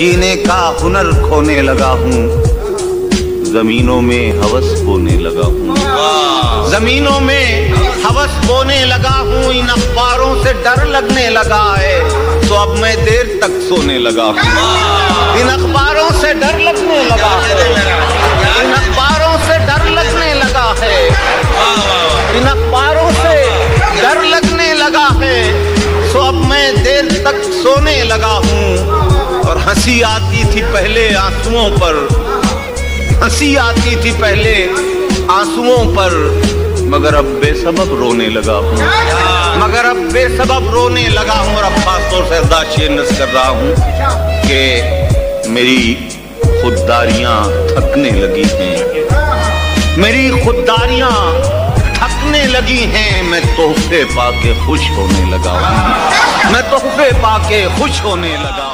जीने का हुनर खोने लगा हूँ, जमीनों में हवस बोने लगा हूँ, जमीनों में हवस बोने लगा हूँ। इन अखबारों से डर लगने लगा है, तो अब मैं देर तक सोने लगा हूँ। इन अखबारों से डर लगने लगा है, इन अखबारों से डर लगने लगा है, इन अखबारों से डर लगने लगा है, तो अब मैं देर तक सोने लगा हूँ। और हंसी आती थी पहले आंसुओं पर, हंसी आती थी पहले आंसुओं पर, मगर अब बेसबब रोने लगा हूँ, मगर अब बेसबब रोने लगा हूँ। और अब खास तौर से अरदास नस कर रहा हूँ कि मेरी खुददारियाँ थकने लगी हैं, मेरी खुददारियाँ थकने लगी हैं। मैं तोहफे पाके खुश होने लगा हूँ, मैं तोहफे पाके खुश होने लगा हूँ।